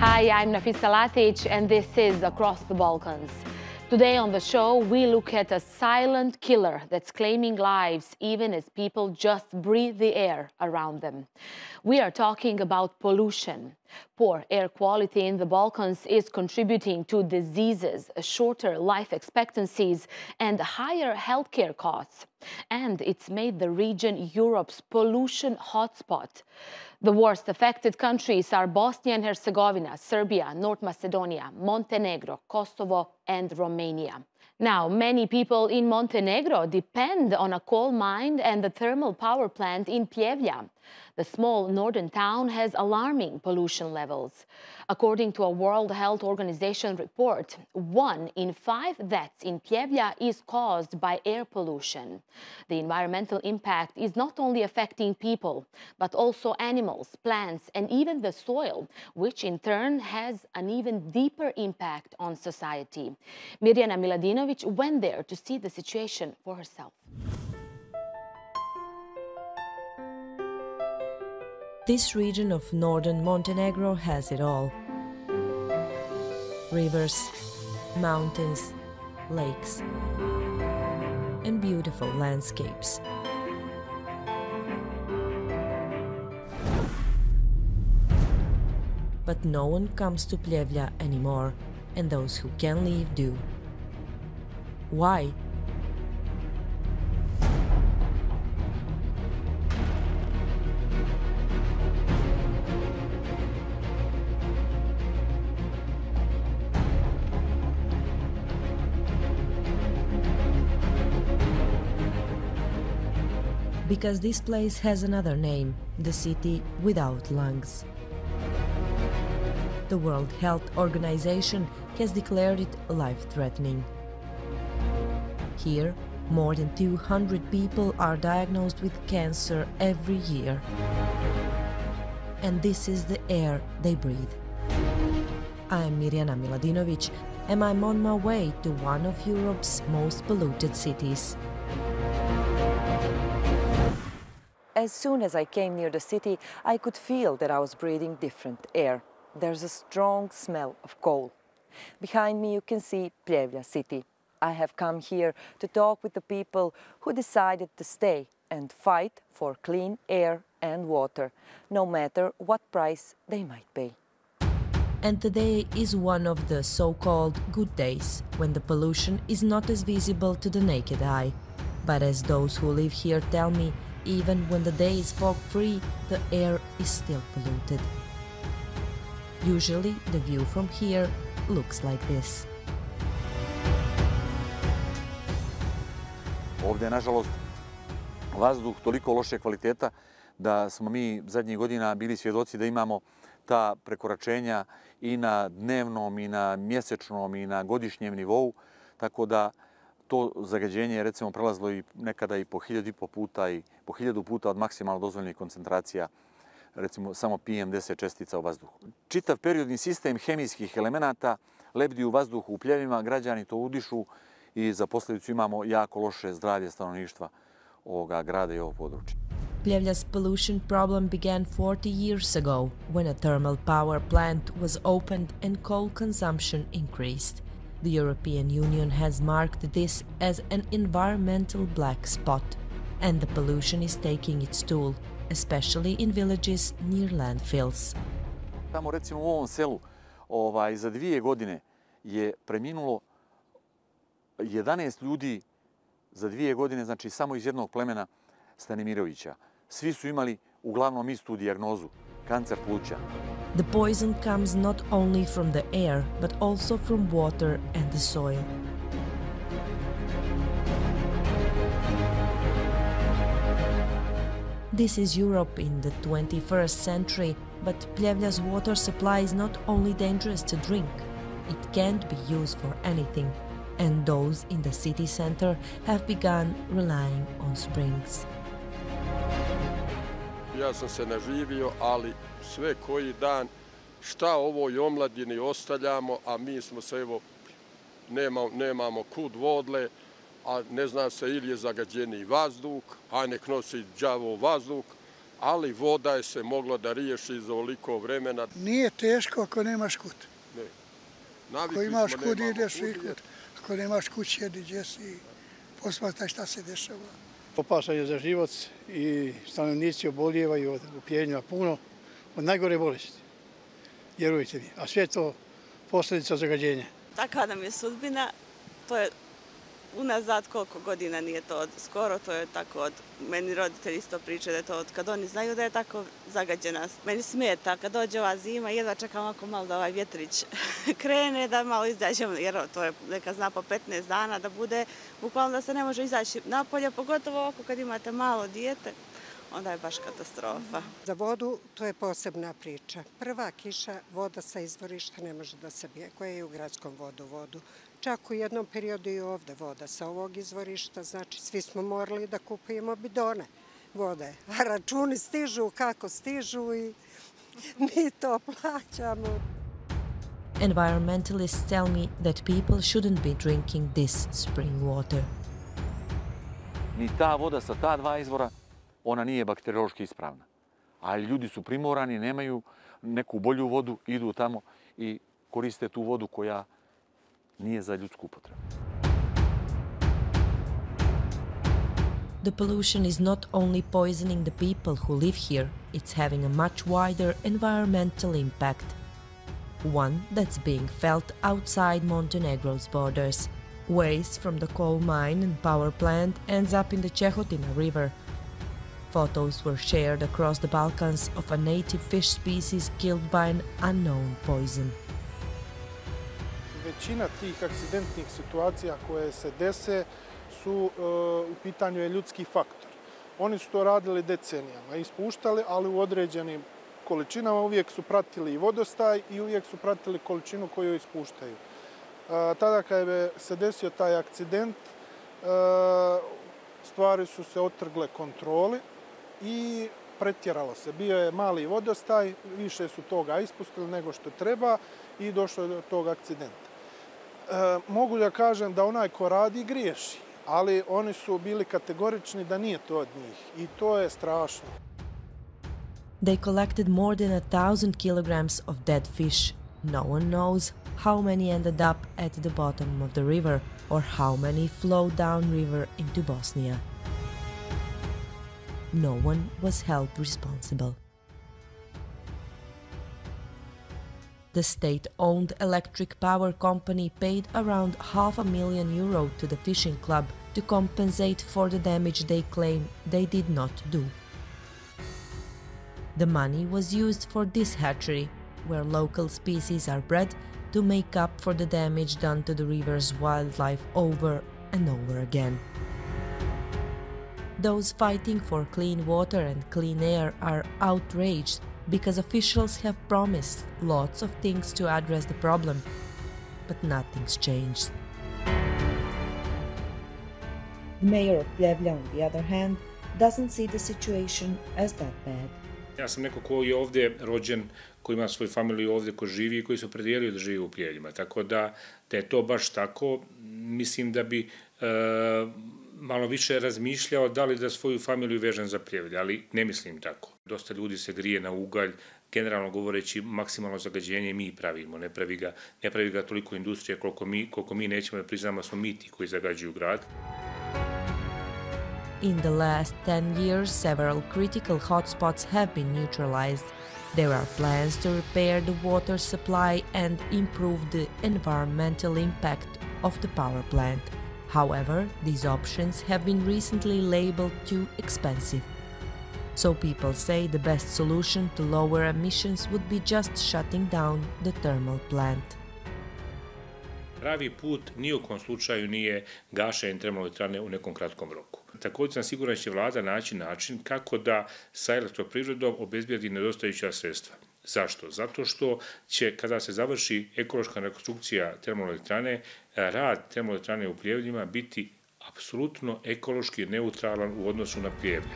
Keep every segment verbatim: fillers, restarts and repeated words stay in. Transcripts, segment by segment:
Hi, I'm Nafisa Latic and this is Across the Balkans. Today on the show, we look at a silent killer that's claiming lives even as people just breathe the air around them. We are talking about pollution. Poor air quality in the Balkans is contributing to diseases, shorter life expectancies, and higher healthcare costs. And it's made the region Europe's pollution hotspot. The worst affected countries are Bosnia and Herzegovina, Serbia, North Macedonia, Montenegro, Kosovo, and Romania. Now, many people in Montenegro depend on a coal mine and the thermal power plant in Pljevlja. The small northern town has alarming pollution levels. According to a World Health Organization report, one in five deaths in Pljevlja is caused by air pollution. The environmental impact is not only affecting people, but also animals, plants, and even the soil, which in turn has an even deeper impact on society. Mirjana Miladinović went there to see the situation for herself. This region of northern Montenegro has it all. Rivers, mountains, lakes, and beautiful landscapes. But no one comes to Pljevlja anymore, and those who can leave do. Why? Because this place has another name, the city without lungs. The World Health Organization has declared it life-threatening. Here, more than two hundred people are diagnosed with cancer every year. And this is the air they breathe. I'm Mirjana Miladinović, and I'm on my way to one of Europe's most polluted cities. As soon as I came near the city, I could feel that I was breathing different air. There's a strong smell of coal. Behind me you can see Pljevlja city. I have come here to talk with the people who decided to stay and fight for clean air and water, no matter what price they might pay. And today is one of the so-called good days, when the pollution is not as visible to the naked eye. But as those who live here tell me, even when the day is fog-free, the air is still polluted. Usually the view from here looks like this. Ovdje je, nažalost, vazduh toliko loše kvaliteta da smo mi zadnjih godina bili svjedoci da imamo ta prekoračenja i na dnevnom, i na mjesečnom, i na godišnjem nivou, tako da to zagađenje je, recimo, prelazilo i nekada i po hiljadu i po puta i po hiljadu puta od maksimalno dozvoljenih koncentracija, recimo, samo P M deset čestica u vazduhu. Čitav periodni sistem hemijskih elemenata lebdi u vazduhu u pljevljima, građani to udišu, i za posljedicu imamo jako loše zdravlje stanovništva ovoga grada I ovo područje. Pljevlja's pollution problem began forty years ago when a thermal power plant was opened and coal consumption increased. The European Union has marked this as an environmental black spot, and the pollution is taking its toll, especially in villages near landfills. Tamo, recimo, u ovom selu za dvije godine je preminulo jedanaest ljudi za dvije godine, znači samo iz jednog plemena Stanimirovića. Svi su imali uglavnom istu dijagnozu, kancer pluća. The poison comes not only from the air, but also from water and the soil. This is Europe in the twenty-first century, but Pljevlja's water supply is not only dangerous to drink. It can't be used for anything. And those in the city center have begun relying on springs. Ja sam se naživio, ali sve koji dan šta ovoj omladini ostavljamo, a mi smo se evo nemamo kud vodle, a ne zna se ili je zagađeni vazduh, a nek nosi đavo vazduh, ali voda je se mogla da riješi za ovoliko vremena. Nije teško ako nemaš kut. Ne. Ako imaš kut, ideš i kut. Ako nemaš kut, ideš i posmatraj šta se dešava. Opasan je za život i stanovnici oboljevaju od opljenja puno, od najgore bolesti. Vjerujte mi. A sve to posljedica zagađenja. Takva nam je sudbina. To je unazad koliko godina nije to od skoro, to je tako od, meni roditelji isto pričaju da je to od kad oni znaju da je tako zagađena. Meni smeta kad dođe ova zima, jedva čekam ovako malo da ovaj vjetrić krene, da malo izađem, jer to je neka zna po petnaest dana da bude, bukvalno da se ne može izaći napolje, pogotovo ovako kad imate malo dijete, onda je baš katastrofa. Za vodu to je posebna priča. Prva kiša, voda sa izvorišta ne može da se bije, koja je u gradskom vodovodu. Čak u jednom periodu i ovde voda sa ovog izvorišta, znači svi smo morali da kupujemo bidone vode. A računi stižu kako stižu i mi to plaćamo. Environmentalists tell me that people shouldn't be drinking this spring water. Ni ta voda sa ta dva izvora, ona nije bakteriološki ispravna. Ali ljudi su primorani, nemaju neku bolju vodu, idu tamo i koriste tu vodu koja nije za ljudsku upotrebu. The pollution is not only poisoning the people who live here, it's having a much wider environmental impact. One that's being felt outside Montenegro's borders. Waste from the coal mine and power plant ends up in the Ćehotina River. Photos were shared across the Balkans of a native fish species killed by an unknown poison. Većina tih akcidentnih situacija koje se dese su u pitanju je ljudski faktor. Oni su to radili decenijama, ispuštali, ali u određenim količinama uvijek su pratili i vodostaj i uvijek su pratili količinu koju ispuštaju. Tada kad je se desio taj akcident, stvari su se otrgle kontroli i pretjeralo se. Bio je mali vodostaj, više su toga ispustili nego što treba i došlo je do tog akcidenta. Mogu da kažem da onaj ko radi griješi, ali oni su bili kategorični da nije to od njih i to je strašno. They collected more than a thousand kilograms of dead fish. No one knows how many ended up at the bottom of the river or how many flowed downriver into Bosnia. No one was held responsible. The state-owned electric power company paid around half a million euro to the fishing club to compensate for the damage they claim they did not do. The money was used for this hatchery, where local species are bred to make up for the damage done to the river's wildlife over and over again. Those fighting for clean water and clean air are outraged because officials have promised lots of things to address the problem, but nothing's changed. The mayor of Pljevlja, on the other hand, doesn't see the situation as that bad. Ja sam neko ko je ovdje rođen, ko ima svoju familiju ovdje, ko živi i koji se opredijelio da živi u Pljeljima. Tako da, da je to baš tako, mislim da bi e, malo više razmišljao da li da svoju familiju vežem za Pljevlje, ali ne mislim tako. Dosta ljudi se grije na ugalj, generalno govoreći maksimalno zagađenje mi pravimo, ne pravi ga, ne pravi ga toliko industrije koliko mi, koliko mi nećemo da priznamo smo mi ti koji zagađuju grad. In the last ten years, several critical hotspots have been neutralized. There are plans to repair the water supply and improve the environmental impact of the power plant. However, these options have been recently labeled too expensive. So people say the best solution to lower emissions would be just shutting down the thermal plant. Pravi put ni u kom slučaju nije gašenje termoelektrane u nekom kratkom roku. Također sam siguran da će vlada naći način kako da sa elektroprivredom obezbijedi nedostajuća sredstva. Zašto? Zato što će, kada se završi ekološka rekonstrukcija termoelektrane, rad termoelektrane u Pljevljima biti apsolutno ekološki neutralan u odnosu na Pljevlje.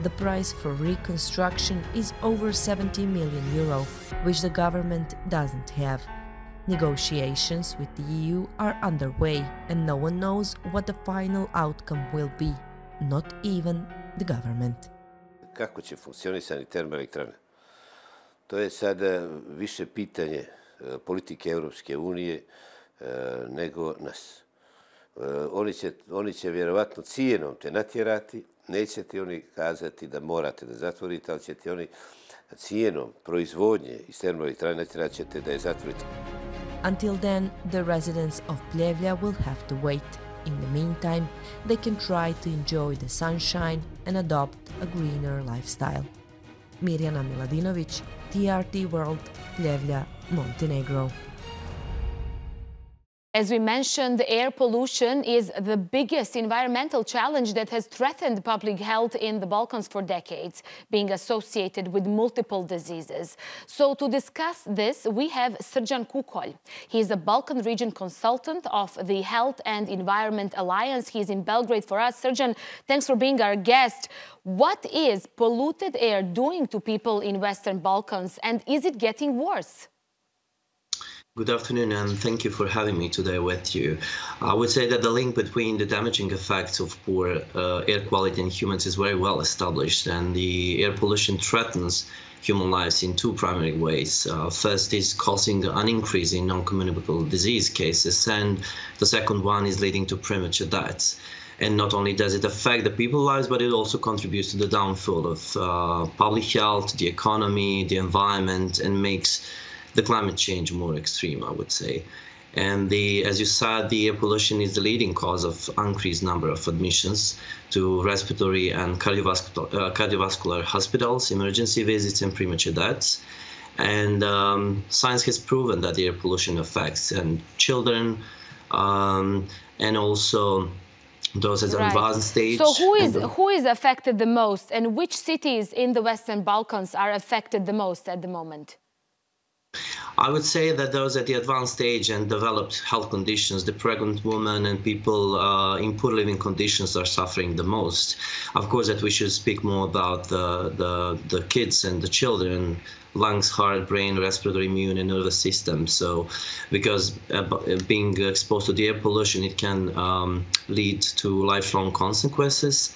The price for reconstruction is over seventy million euro, which the government doesn't have. Negotiations with the E U are underway, and no one knows what the final outcome will be, not even the government. kako će funkcionisati termoelektrana. To je sada više pitanje politike Evropske unije nego nas. Oni će vjerovatno cijenom te natjerati, neće ti oni kazati da morate da zatvorite, ali će ti oni cijenom proizvodnje iz termoelektrane natjerati ćete da je zatvorite. Until then, the residents of Pljevlja will have to wait. In the meantime, they can try to enjoy the sunshine and adopt a greener lifestyle. Mirjana Miladinović, T R T World, Pljevlja, Montenegro. As we mentioned, air pollution is the biggest environmental challenge that has threatened public health in the Balkans for decades, being associated with multiple diseases. So to discuss this, we have Srđan Kukolj. He is a Balkan region consultant of the Health and Environment Alliance. He is in Belgrade for us. Srđan, thanks for being our guest. What is polluted air doing to people in Western Balkans, and is it getting worse? Good afternoon, and thank you for having me today with you. I would say that the link between the damaging effects of poor uh, air quality in humans is very well established, and the air pollution threatens human lives in two primary ways. Uh, first is causing an increase in non-communicable disease cases, and the second one is leading to premature deaths. And not only does it affect the people's lives, but it also contributes to the downfall of uh, public health, the economy, the environment, and makes the climate change more extreme, I would say. And the, as you said, the air pollution is the leading cause of increased number of admissions to respiratory and cardiovascular, uh, cardiovascular hospitals, emergency visits, and premature deaths. And um, science has proven that the air pollution affects and children um, and also those at right. advanced stage. So who is, who is affected the most, and which cities in the Western Balkans are affected the most at the moment? I would say that those at the advanced stage and developed health conditions, the pregnant women and people uh, in poor living conditions are suffering the most. Of course, that we should speak more about the, the, the kids and the children, lungs, heart, brain, respiratory, immune and nervous system. So because uh, being exposed to the air pollution, it can um, lead to lifelong consequences.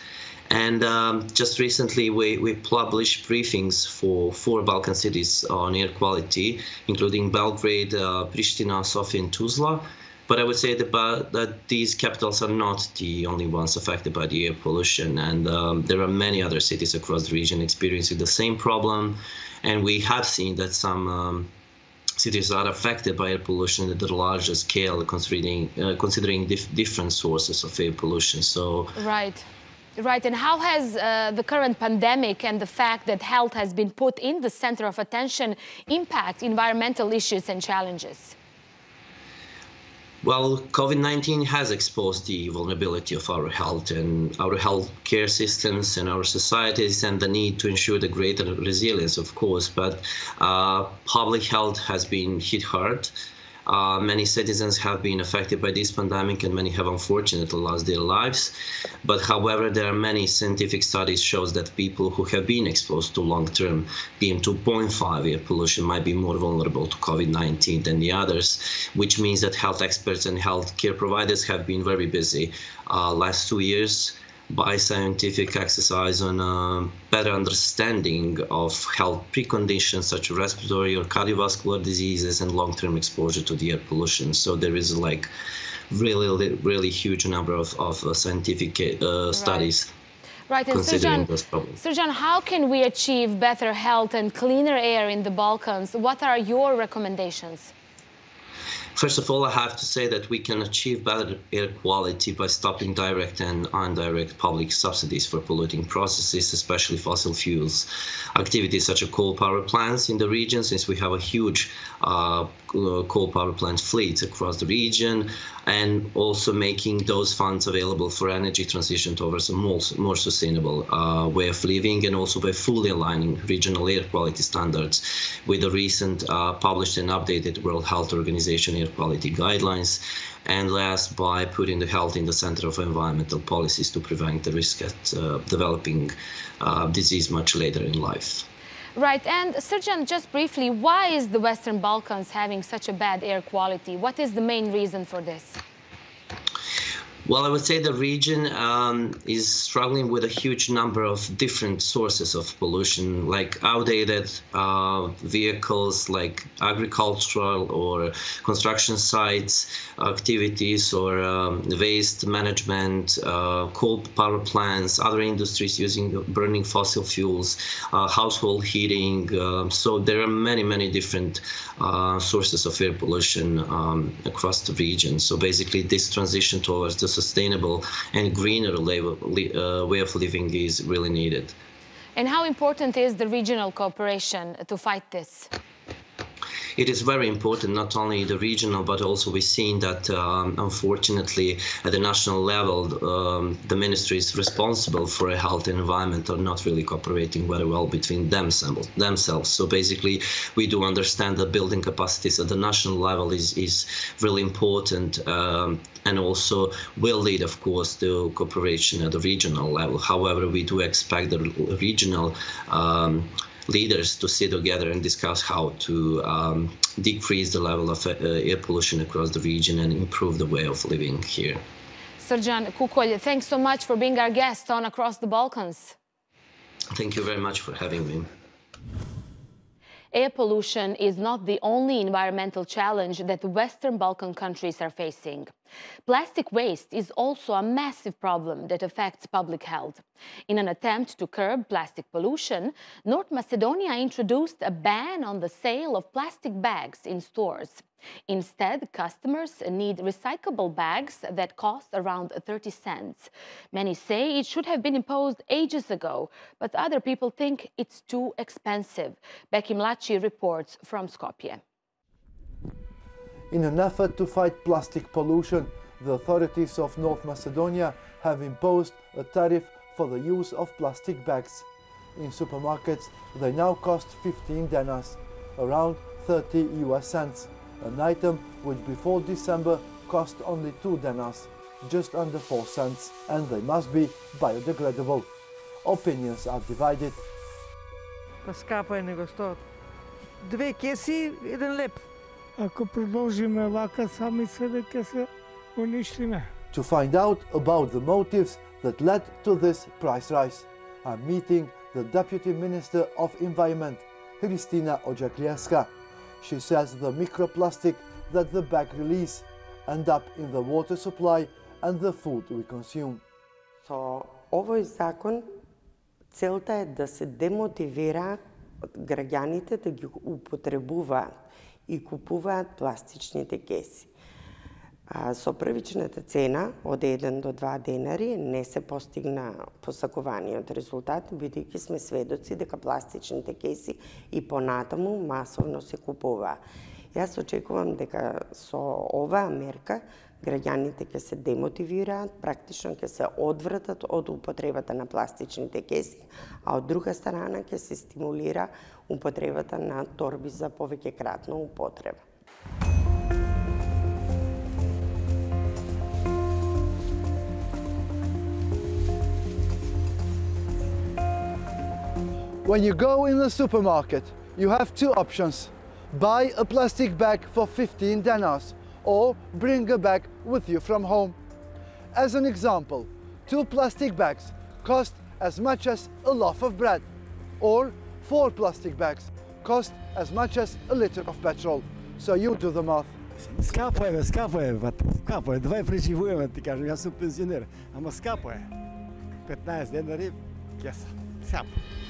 And um, just recently, we, we published briefings for four Balkan cities on air quality, including Belgrade, uh, Pristina, Sofia and Tuzla. But I would say that, that these capitals are not the only ones affected by the air pollution. And um, there are many other cities across the region experiencing the same problem. And we have seen that some um, cities are affected by air pollution at a larger scale, considering, uh, considering dif different sources of air pollution. So, right. Right, and how has uh, the current pandemic and the fact that health has been put in the center of attention impact environmental issues and challenges? Well, COVID nineteen has exposed the vulnerability of our health and our healthcare systems and our societies, and the need to ensure the greater resilience, of course. But uh, public health has been hit hard. Uh, many citizens have been affected by this pandemic, and many have unfortunately lost their lives. But however, there are many scientific studies shows that people who have been exposed to long-term P M two point five air pollution might be more vulnerable to COVID nineteen than the others, which means that health experts and healthcare providers have been very busy uh, last two years by scientific exercise on a better understanding of health preconditions such as respiratory or cardiovascular diseases and long-term exposure to the air pollution. So there is like really, really huge number of, of scientific uh, studies right. Right. considering Srđan, this problem. Srđan, how can we achieve better health and cleaner air in the Balkans? What are your recommendations? First of all, I have to say that we can achieve better air quality by stopping direct and indirect public subsidies for polluting processes, especially fossil fuels. Activities such as coal power plants in the region, since we have a huge uh, coal power plant fleet across the region, and also making those funds available for energy transition towards a more, more sustainable uh, way of living, and also by fully aligning regional air quality standards with the recent uh, published and updated World Health Organization air quality guidelines, and last, by putting the health in the center of environmental policies to prevent the risk at uh, developing uh, disease much later in life. Right, and Srđan, just briefly, why is the Western Balkans having such a bad air quality? What is the main reason for this? Well, I would say the region um, is struggling with a huge number of different sources of pollution, like outdated uh, vehicles, like agricultural or construction sites, activities, or um, waste management, uh, coal power plants, other industries using burning fossil fuels, uh, household heating. Uh, so there are many, many different uh, sources of air pollution um, across the region. So basically, this transition towards the sustainable and greener uh, way of living is really needed. And how important is the regional cooperation to fight this? It is very important, not only the regional, but also we've seen that, um, unfortunately, at the national level, um, the ministries responsible for health and environment are not really cooperating very well between themselves. themselves. So basically, we do understand that building capacities at the national level is, is really important, um, and also will lead, of course, to cooperation at the regional level. However, we do expect the regional um, leaders to sit together and discuss how to um, decrease the level of uh, air pollution across the region and improve the way of living here. Srđan Kukolj, thanks so much for being our guest on Across the Balkans. Thank you very much for having me. Air pollution is not the only environmental challenge that Western Balkan countries are facing. Plastic waste is also a massive problem that affects public health. In an attempt to curb plastic pollution, North Macedonia introduced a ban on the sale of plastic bags in stores. Instead, customers need recyclable bags that cost around thirty cents. Many say it should have been imposed ages ago, but other people think it's too expensive. Bekim Laci reports from Skopje. In an effort to fight plastic pollution, the authorities of North Macedonia have imposed a tariff for the use of plastic bags. In supermarkets, they now cost fifteen denas, around thirty U S cents. An item which before December cost only two denas, just under four cents, and they must be biodegradable. Opinions are divided. Dve kesi, jedan lep. To find out about the motives that led to this price rise, I'm meeting the Deputy Minister of Environment, Hristina Odzaglienska. She says the microplastic that the bag release end up in the water supply and the food we consume. So, ovoj zakon целта е да се демотивира граѓаните да ги употребуваат и купуваат пластичните кеси. А со првичната цена од еден до два денари не се постигна посакуваниот резултат, бидејќи сме сведоци дека пластичните кеси и понатаму масовно се купува. Јас очекувам дека со оваа мерка граѓаните ќе се демотивираат, практично ќе се одвратат од употребата на пластичните кеси, а од друга страна ќе се стимулира употребата на торби за повеќекратна употреба. When you go in the supermarket, you have two options. Buy a plastic bag for fifteen denars or bring a bag with you from home. As an example, two plastic bags cost as much as a loaf of bread, or four plastic bags cost as much as a liter of petrol. So you do the math. Скапајме, скапајме, скапајме, давај преживуваме, ти кажем, јас сум пензионер, ама скапаје. петнаесет денари, кеса, скапаје.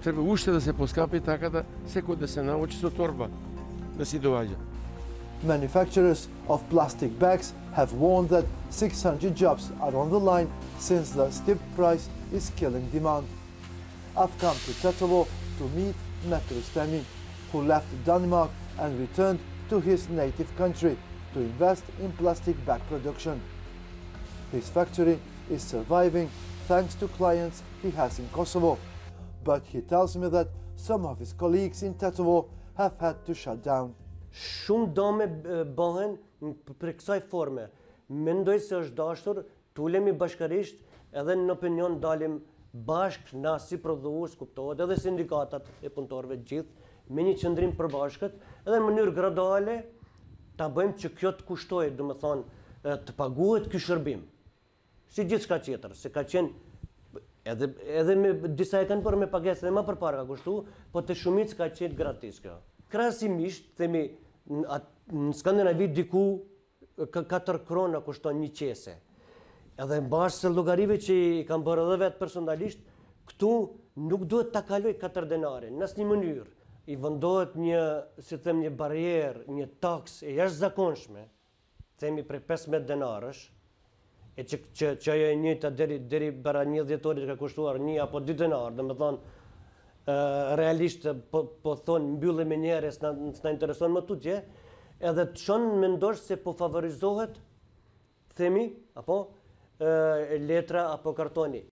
Треба уште да се поскапи така да секој да се научи со торба да си доаѓа. Manufacturers of plastic bags have warned that six hundred jobs are on the line since the steep price is killing demand. I've come to Tetovo to meet Mato Stemi, who left Denmark and returned to his native country to invest in plastic bag production. His factory is surviving thanks to clients he has in Kosovo. But he tells me that some of his colleagues in Tetovo have had to shut down. Shumë dame bëhen për kësaj forme. Mendoj se është dashur, tulemi bashkërisht edhe në opinion dalim bashkë na si prodhues, kuptohet, edhe sindikatat e punëtorëve gjithë me një qëndrim përbashkët edhe në mënyrë graduale ta bëjmë që kjo të kushtojë, domethënë të paguhet ky shërbim. Si gjithçka tjetër, se ka qenë edhe edhe me disa e kanë për me pagesën e më përpara ka kushtuar, po te shumicë ka qenë gratis kjo. Krasimisht, themi në Skandinavi diku katër krona kushton një qese. Edhe në bashkë se llogarive që I kam bërë edhe vetë personalisht, këtu nuk duhet ta kaloj katër denare, në asnjë mënyrë. I vendohet një, si them, një barrierë, një taksë e jashtëzakonshme, themi prej pesëmbëdhjetë denarësh, e që që që e njëjta deri deri para një dhjetorit ka kushtuar një apo dy denar, domethënë realisht po po thon mbyllemi një herë s'na s'na intereson më tutje, edhe të shon mendosh se po favorizohet themi apo letra apo kartoni.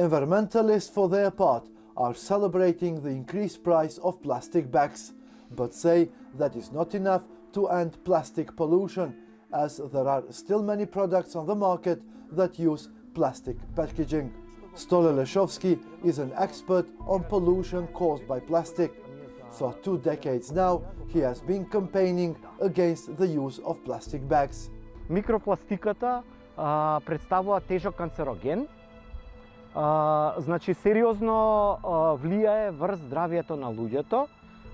Environmentalists for their part are celebrating the increased price of plastic bags, but say that is not enough to end plastic pollution, as there are still many products on the market that use plastic packaging. Stole Leshovski is an expert on pollution caused by plastic. For two decades now, he has been campaigning against the use of plastic bags. Микропластиката представува тежок канцероген. Значи сериозно влијае врз здравјето на луѓето.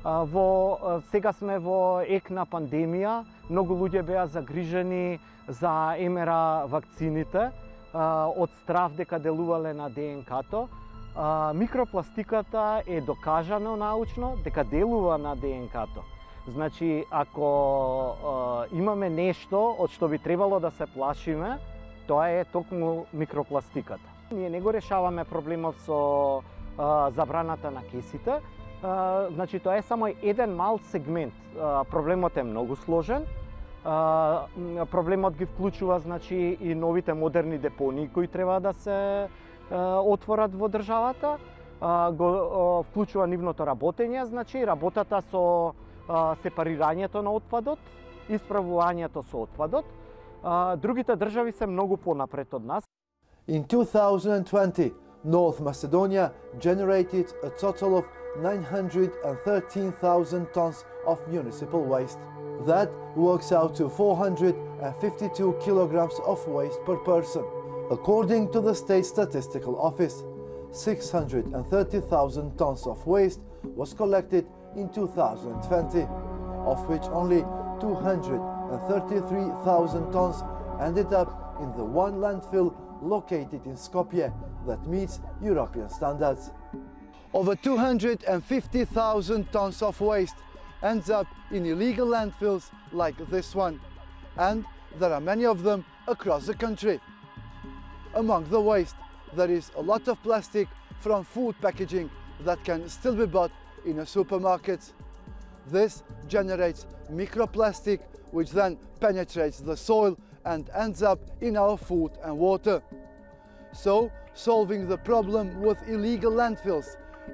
Во сега сме во екна пандемија, многу луѓе беа загрижени за мРНА вакцините, од страв дека делувале на ДНК-то. Микропластиката е докажано научно дека делува на ДНК-то. Значи ако имаме нешто од што би требало да се плашиме, тоа е токму микропластиката. Ние не го решаваме проблемот со забраната на кесите. Значи тоа е само еден мал сегмент. Проблемот е многу сложен. Проблемот ги вклучува значи и новите модерни депонии кои треба да се отворат во државата. Го вклучува нивното работење, значи работата со сепарирањето на отпадот, исправувањето со отпадот. Другите држави се многу понапред од нас. In two thousand twenty, North Macedonia generated a total of nine hundred thirteen thousand tons of municipal waste. That works out to four hundred fifty-two kilograms of waste per person. According to the State Statistical Office, six hundred thirty thousand tons of waste was collected in two thousand twenty, of which only two hundred thirty-three thousand tons ended up in the one landfill located in Skopje that meets European standards. Over two hundred fifty thousand tons of waste ends up in illegal landfills like this one, and there are many of them across the country. Among the waste, there is a lot of plastic from food packaging that can still be bought in a supermarket. This generates microplastic, which then penetrates the soil and ends up in our food and water. So, solving the problem with illegal landfills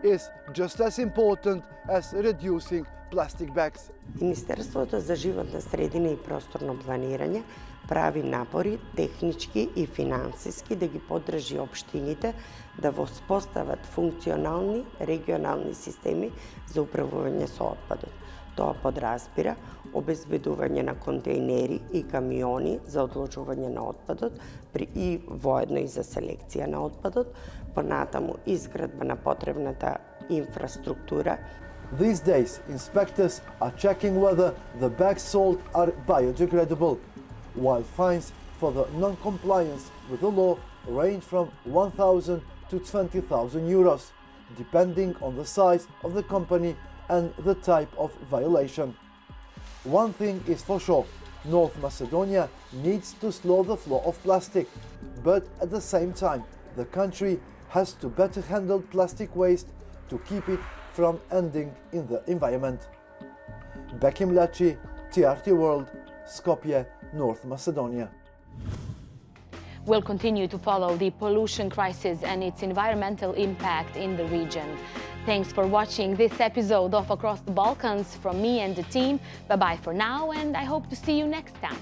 is just as important as reducing plastic bags. Ministarството за животна средина и просторно планирање прави напори технички и финансиски да ги поддржи општините да воспостават функционални регионални системи за управување со отпадот. Тоа подразбира обезбедување на контејнери и камиони за одложување на отпадот и воедно и за селекција на отпадот, понатаму изградба на потребната инфраструктура. These days, inspectors are checking whether the bags sold are biodegradable, while fines for the non-compliance with the law range from one thousand to twenty thousand euros, depending on the size of the company and the type of violation. One thing is for sure, North Macedonia needs to slow the flow of plastic, but at the same time, the country has to better handle plastic waste to keep it from ending in the environment. Bekim Laci, T R T World, Skopje, North Macedonia. will continue to follow the pollution crisis and its environmental impact in the region. Thanks for watching this episode of Across the Balkans from me and the team. Bye-bye for now, and I hope to see you next time.